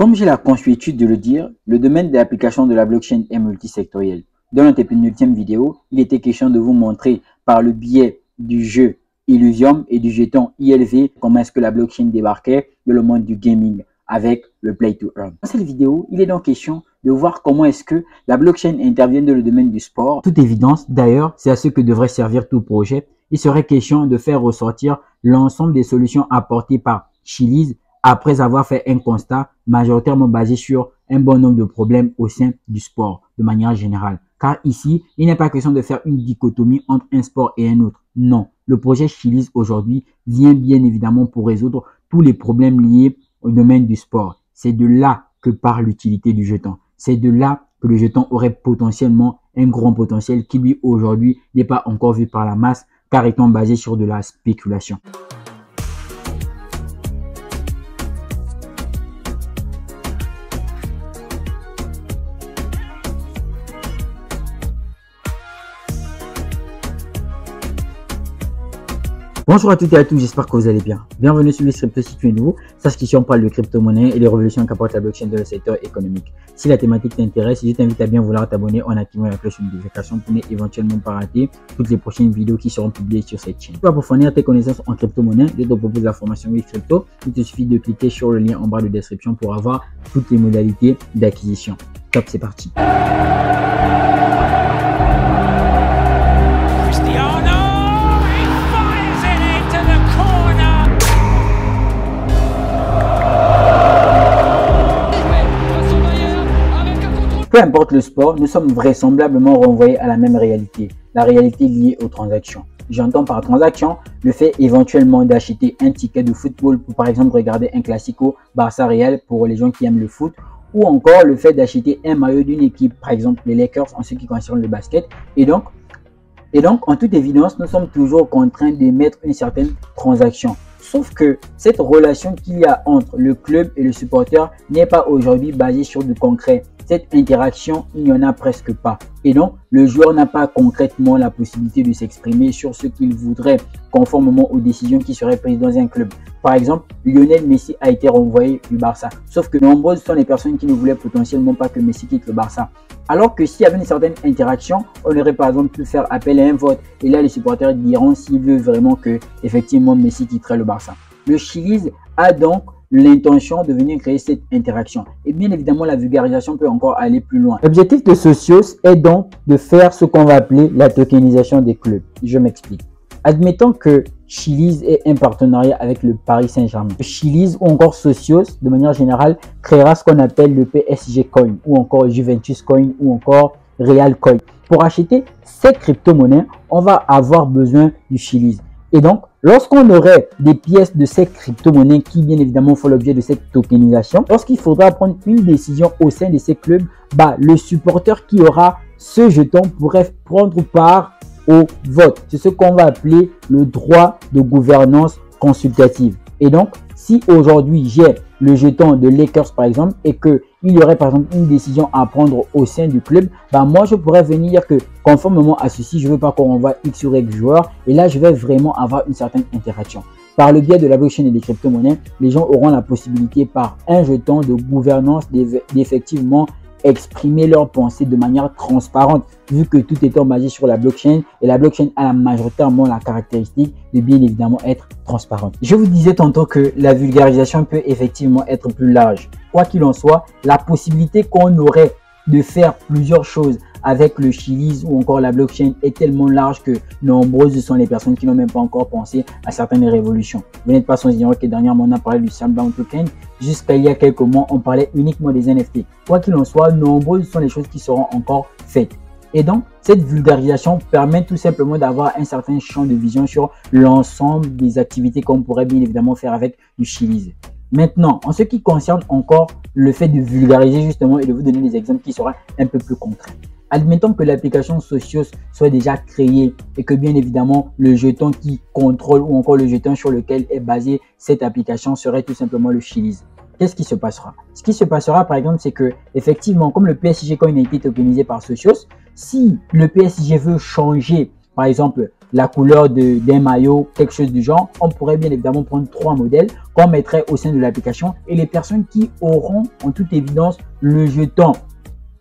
Comme j'ai la consuétude de le dire, le domaine des applications de la blockchain est multisectoriel. Dans notre 9e vidéo, il était question de vous montrer par le biais du jeu Illuvium et du jeton ILV comment est-ce que la blockchain débarquait dans le monde du gaming avec le play to earn. Dans cette vidéo, il est donc question de voir comment est-ce que la blockchain intervient dans le domaine du sport. Toute évidence, d'ailleurs, c'est à ce que devrait servir tout projet. Il serait question de faire ressortir l'ensemble des solutions apportées par Chiliz, après avoir fait un constat majoritairement basé sur un bon nombre de problèmes au sein du sport de manière générale. Car ici, il n'est pas question de faire une dichotomie entre un sport et un autre. Non, le projet Chiliz aujourd'hui vient bien évidemment pour résoudre tous les problèmes liés au domaine du sport. C'est de là que part l'utilité du jeton. C'est de là que le jeton aurait potentiellement un grand potentiel qui lui aujourd'hui n'est pas encore vu par la masse car étant basé sur de la spéculation. Bonjour à toutes et à tous, j'espère que vous allez bien. Bienvenue sur Whylls Crypto si tu es nouveau. Sache qu'ici on parle de crypto-monnaie et les révolutions qu'apporte la blockchain dans le secteur économique. Si la thématique t'intéresse, je t'invite à bien vouloir t'abonner en activant la cloche de notification pour ne éventuellement pas rater toutes les prochaines vidéos qui seront publiées sur cette chaîne. Pour approfondir tes connaissances en crypto-monnaie, je te propose la formation Whylls Crypto. Il te suffit de cliquer sur le lien en bas de description pour avoir toutes les modalités d'acquisition. Top, c'est parti. Peu importe le sport, nous sommes vraisemblablement renvoyés à la même réalité, la réalité liée aux transactions. J'entends par transaction le fait éventuellement d'acheter un ticket de football pour par exemple regarder un classico Barça-Real pour les gens qui aiment le foot, ou encore le fait d'acheter un maillot d'une équipe, par exemple les Lakers en ce qui concerne le basket. Et donc en toute évidence, nous sommes toujours contraints d'émettre une certaine transaction. Sauf que cette relation qu'il y a entre le club et le supporter n'est pas aujourd'hui basée sur du concret. Cette interaction, il n'y en a presque pas. Et donc, le joueur n'a pas concrètement la possibilité de s'exprimer sur ce qu'il voudrait, conformément aux décisions qui seraient prises dans un club. Par exemple, Lionel Messi a été renvoyé du Barça. Sauf que nombreuses sont les personnes qui ne voulaient potentiellement pas que Messi quitte le Barça. Alors que s'il y avait une certaine interaction, on aurait par exemple pu faire appel à un vote. Et là, les supporters diront s'ils veulent vraiment que, effectivement, Messi quitterait le Barça. Le Chiliz a donc l'intention de venir créer cette interaction. Et bien évidemment, la vulgarisation peut encore aller plus loin. L'objectif de Socios est donc de faire ce qu'on va appeler la tokenisation des clubs. Je m'explique. Admettons que Chiliz ait un partenariat avec le Paris Saint-Germain. Chiliz ou encore Socios, de manière générale, créera ce qu'on appelle le PSG Coin ou encore Juventus Coin ou encore Real Coin. Pour acheter cette crypto-monnaie, on va avoir besoin du Chiliz. Et donc, lorsqu'on aurait des pièces de ces crypto-monnaies qui, bien évidemment, font l'objet de cette tokenisation, lorsqu'il faudra prendre une décision au sein de ces clubs, le supporter qui aura ce jeton pourrait prendre part au vote. C'est ce qu'on va appeler le droit de gouvernance consultative. Et donc, si aujourd'hui j'ai le jeton de Lakers par exemple et qu'il y aurait par exemple une décision à prendre au sein du club, moi je pourrais venir dire que conformément à ceci, je ne veux pas qu'on renvoie X ou Y joueur et là je vais vraiment avoir une certaine interaction. Par le biais de la blockchain et des crypto-monnaies, les gens auront la possibilité par un jeton de gouvernance d'effectivement exprimer leurs pensées de manière transparente vu que tout étant basé sur la blockchain et la blockchain a majoritairement la caractéristique de bien évidemment être transparente. Je vous disais tantôt que la vulgarisation peut effectivement être plus large. Quoi qu'il en soit, la possibilité qu'on aurait de faire plusieurs choses avec le Chiliz ou encore la blockchain est tellement large que nombreuses sont les personnes qui n'ont même pas encore pensé à certaines révolutions. Vous n'êtes pas sans ignorer que dernièrement on a parlé du Sandbox token, jusqu'à il y a quelques mois on parlait uniquement des NFT. Quoi qu'il en soit, nombreuses sont les choses qui seront encore faites. Et donc, cette vulgarisation permet tout simplement d'avoir un certain champ de vision sur l'ensemble des activités qu'on pourrait bien évidemment faire avec du Chiliz. Maintenant, en ce qui concerne encore le fait de vulgariser justement et de vous donner des exemples qui seraient un peu plus concrets. Admettons que l'application Socios soit déjà créée et que bien évidemment le jeton qui contrôle ou encore le jeton sur lequel est basée cette application serait tout simplement le Chiliz. Qu'est-ce qui se passera? Ce qui se passera par exemple, c'est que effectivement, comme le PSG Coin a été tokenisé par Socios, si le PSG veut changer par exemple la couleur d'un maillot, quelque chose du genre. On pourrait bien évidemment prendre trois modèles qu'on mettrait au sein de l'application, et les personnes qui auront en toute évidence le jeton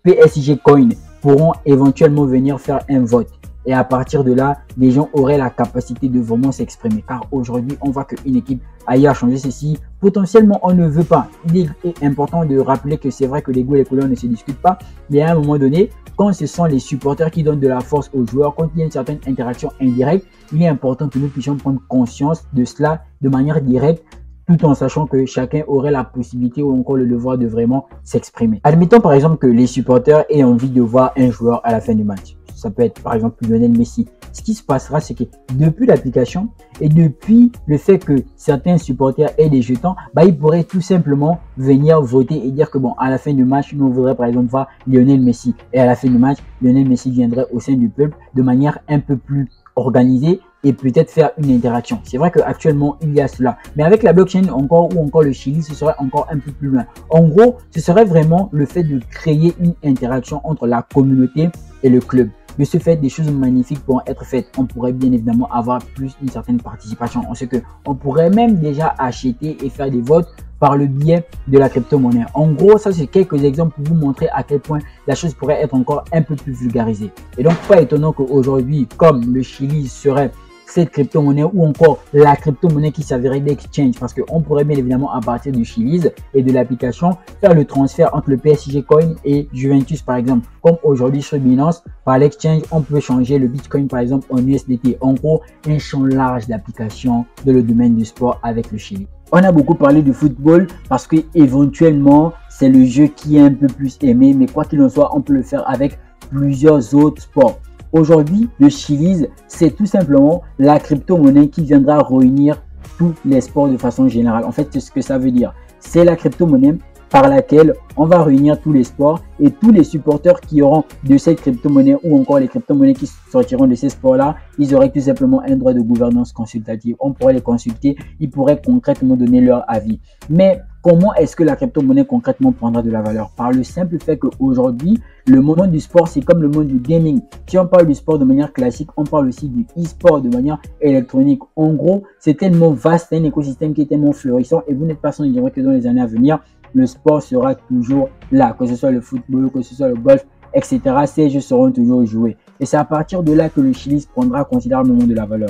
PSG Coin pourront éventuellement venir faire un vote. Et à partir de là, les gens auraient la capacité de vraiment s'exprimer. Car aujourd'hui, on voit qu'une équipe aille changer ceci. Potentiellement, on ne veut pas. Il est important de rappeler que c'est vrai que les goûts et les couleurs ne se discutent pas. Mais à un moment donné, quand ce sont les supporters qui donnent de la force aux joueurs, quand il y a une certaine interaction indirecte, il est important que nous puissions prendre conscience de cela de manière directe, tout en sachant que chacun aurait la possibilité ou encore le devoir de vraiment s'exprimer. Admettons par exemple que les supporters aient envie de voir un joueur à la fin du match. Ça peut être par exemple Lionel Messi. Ce qui se passera, c'est que depuis l'application et depuis le fait que certains supporters aient des jetons, bah, ils pourraient tout simplement venir voter et dire que bon, à la fin du match, nous voudrions par exemple voir Lionel Messi. Et à la fin du match, Lionel Messi viendrait au sein du peuple de manière un peu plus organisée et peut-être faire une interaction. C'est vrai qu'actuellement, il y a cela. Mais avec la blockchain encore ou encore le Chiliz, ce serait encore un peu plus loin. En gros, ce serait vraiment le fait de créer une interaction entre la communauté et le club. De ce fait, des choses magnifiques pourront être faites. On pourrait bien évidemment avoir plus une certaine participation. On sait que on pourrait même déjà acheter et faire des votes par le biais de la crypto-monnaie. En gros, ça c'est quelques exemples pour vous montrer à quel point la chose pourrait être encore un peu plus vulgarisée. Et donc, pas étonnant qu'aujourd'hui, comme le Chiliz serait cette crypto-monnaie ou encore la crypto-monnaie qui s'avérait d'exchange, parce qu'on pourrait bien évidemment à partir du Chiliz et de l'application faire le transfert entre le PSG Coin et Juventus par exemple. Comme aujourd'hui sur Binance, par l'exchange, on peut changer le Bitcoin par exemple en USDT. En gros, un champ large d'application dans le domaine du sport avec le Chiliz. On a beaucoup parlé du football parce que éventuellement c'est le jeu qui est un peu plus aimé, mais quoi qu'il en soit, on peut le faire avec plusieurs autres sports. Aujourd'hui, le Chiliz, c'est tout simplement la crypto-monnaie qui viendra réunir tous les sports de façon générale. En fait, c'est ce que ça veut dire. C'est la crypto-monnaie par laquelle on va réunir tous les sports et tous les supporters qui auront de cette crypto-monnaie ou encore les crypto-monnaies qui sortiront de ces sports-là, ils auraient tout simplement un droit de gouvernance consultative. On pourrait les consulter, ils pourraient concrètement donner leur avis. Mais comment est-ce que la crypto-monnaie concrètement prendra de la valeur? Par le simple fait qu'aujourd'hui, le monde du sport, c'est comme le monde du gaming. Si on parle du sport de manière classique, on parle aussi du e-sport de manière électronique. En gros, c'est tellement vaste, c'est un écosystème qui est tellement florissant et vous n'êtes pas sans dire que dans les années à venir, le sport sera toujours là, que ce soit le football, que ce soit le golf, etc. Ces jeux seront toujours joués. Et c'est à partir de là que le Chiliz prendra considérablement de la valeur.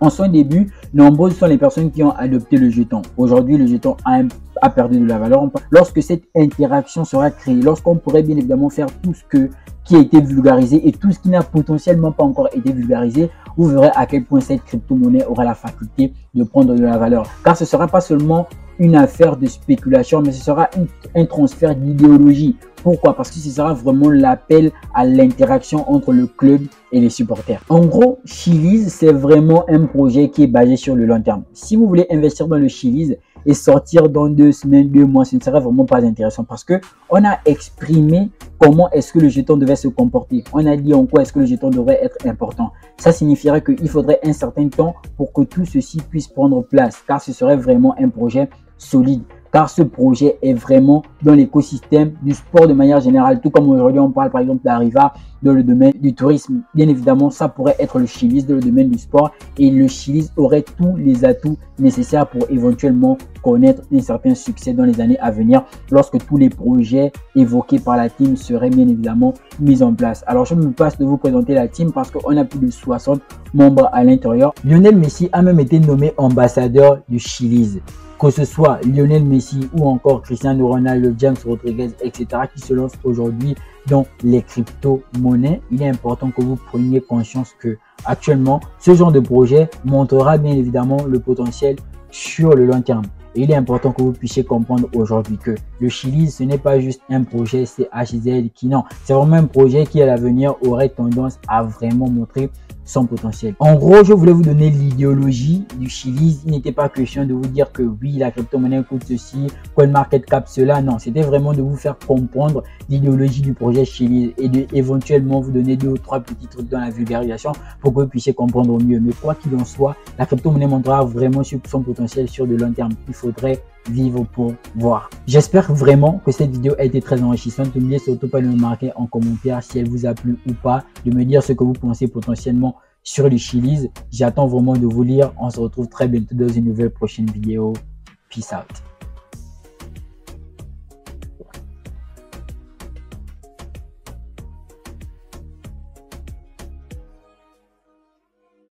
En son début, nombreuses sont les personnes qui ont adopté le jeton. Aujourd'hui, le jeton a perdu de la valeur. Lorsque cette interaction sera créée, lorsqu'on pourrait bien évidemment faire tout ce qui a été vulgarisé et tout ce qui n'a potentiellement pas encore été vulgarisé, vous verrez à quel point cette crypto-monnaie aura la faculté de prendre de la valeur. Car ce ne sera pas seulement une affaire de spéculation, mais ce sera un transfert d'idéologie. Pourquoi? Parce que ce sera vraiment l'appel à l'interaction entre le club et les supporters. En gros, Chiliz, c'est vraiment un projet qui est basé sur le long terme. Si vous voulez investir dans le Chiliz et sortir dans 2 semaines, 2 mois, ce ne serait vraiment pas intéressant parce que on a exprimé comment est-ce que le jeton devait se comporter. On a dit en quoi est-ce que le jeton devrait être important. Ça signifierait qu'il faudrait un certain temps pour que tout ceci puisse prendre place, car ce serait vraiment un projet solide. Car ce projet est vraiment dans l'écosystème du sport de manière générale. Tout comme aujourd'hui, on parle par exemple d'Arriva dans le domaine du tourisme. Bien évidemment, ça pourrait être le Chiliz dans le domaine du sport. Et le Chiliz aurait tous les atouts nécessaires pour éventuellement connaître un certain succès dans les années à venir, lorsque tous les projets évoqués par la team seraient bien évidemment mis en place. Alors, je me passe de vous présenter la team parce qu'on a plus de 60 membres à l'intérieur. Lionel Messi a même été nommé ambassadeur du Chiliz. Que ce soit Lionel Messi ou encore Cristiano Ronaldo, James Rodriguez, etc. qui se lancent aujourd'hui dans les crypto-monnaies, il est important que vous preniez conscience que actuellement, ce genre de projet montrera bien évidemment le potentiel sur le long terme. Et il est important que vous puissiez comprendre aujourd'hui que le Chiliz, ce n'est pas juste un projet CHZ qui non, c'est vraiment un projet qui à l'avenir aurait tendance à vraiment montrer son potentiel. En gros, je voulais vous donner l'idéologie du Chiliz. Il n'était pas question de vous dire que oui, la crypto-monnaie coûte ceci, CoinMarketCap cela. Non, c'était vraiment de vous faire comprendre l'idéologie du projet Chiliz et de éventuellement vous donner 2 ou 3 petits trucs dans la vulgarisation pour que vous puissiez comprendre au mieux. Mais quoi qu'il en soit, la crypto-monnaie montrera vraiment son potentiel sur le long terme. Il faudrait vivre pour voir. J'espère vraiment que cette vidéo a été très enrichissante. N'oubliez surtout pas de me marquer en commentaire si elle vous a plu ou pas, de me dire ce que vous pensez potentiellement sur les Chiliz. J'attends vraiment de vous lire. On se retrouve très bientôt dans une nouvelle prochaine vidéo. Peace out.